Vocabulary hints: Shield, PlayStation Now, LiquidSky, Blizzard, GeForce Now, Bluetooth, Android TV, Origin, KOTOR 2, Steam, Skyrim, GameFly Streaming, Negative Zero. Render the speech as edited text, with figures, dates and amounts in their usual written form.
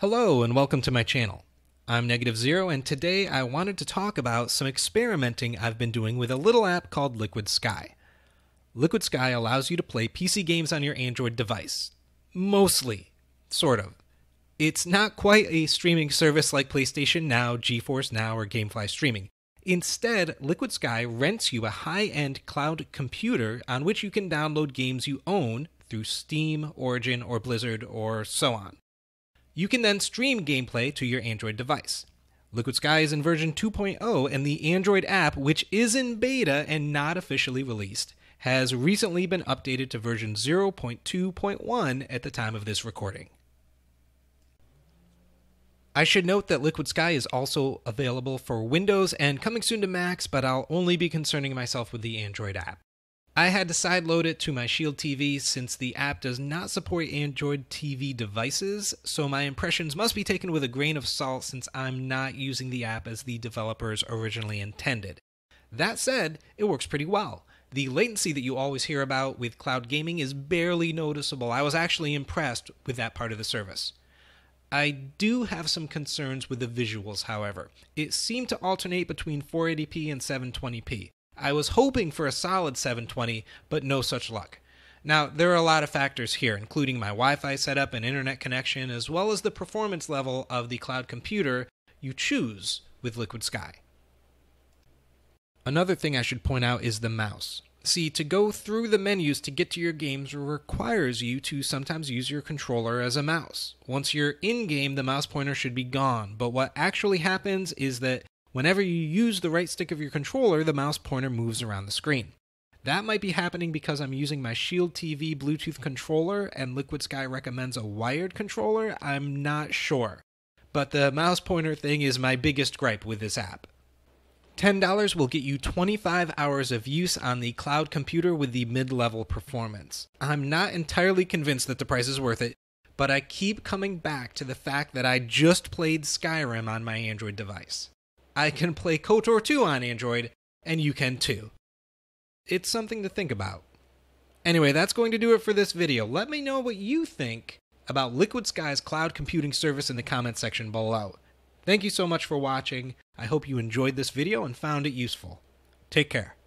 Hello and welcome to my channel. I'm Negative Zero, and today I wanted to talk about some experimenting I've been doing with a little app called LiquidSky. LiquidSky allows you to play PC games on your Android device. Mostly. Sort of. It's not quite a streaming service like PlayStation Now, GeForce Now, or GameFly Streaming. Instead, LiquidSky rents you a high-end cloud computer on which you can download games you own through Steam, Origin, or Blizzard, or so on. You can then stream gameplay to your Android device. LiquidSky is in version 2.0, and the Android app, which is in beta and not officially released, has recently been updated to version 0.2.1 at the time of this recording. I should note that LiquidSky is also available for Windows and coming soon to Macs, but I'll only be concerning myself with the Android app. I had to sideload it to my Shield TV since the app does not support Android TV devices, so my impressions must be taken with a grain of salt since I'm not using the app as the developers originally intended. That said, it works pretty well. The latency that you always hear about with cloud gaming is barely noticeable. I was actually impressed with that part of the service. I do have some concerns with the visuals, however. It seemed to alternate between 480p and 720p. I was hoping for a solid 720, but no such luck. Now, there are a lot of factors here, including my Wi-Fi setup and internet connection, as well as the performance level of the cloud computer you choose with LiquidSky. Another thing I should point out is the mouse. See, to go through the menus to get to your games requires you to sometimes use your controller as a mouse. Once you're in-game, the mouse pointer should be gone, but what actually happens is that whenever you use the right stick of your controller, the mouse pointer moves around the screen. That might be happening because I'm using my Shield TV Bluetooth controller and LiquidSky recommends a wired controller. I'm not sure. But the mouse pointer thing is my biggest gripe with this app. $10 will get you 25 hours of use on the cloud computer with the mid-level performance. I'm not entirely convinced that the price is worth it, but I keep coming back to the fact that I just played Skyrim on my Android device. I can play KOTOR 2 on Android, and you can too. It's something to think about. Anyway, that's going to do it for this video. Let me know what you think about LiquidSky's cloud computing service in the comments section below. Thank you so much for watching. I hope you enjoyed this video and found it useful. Take care.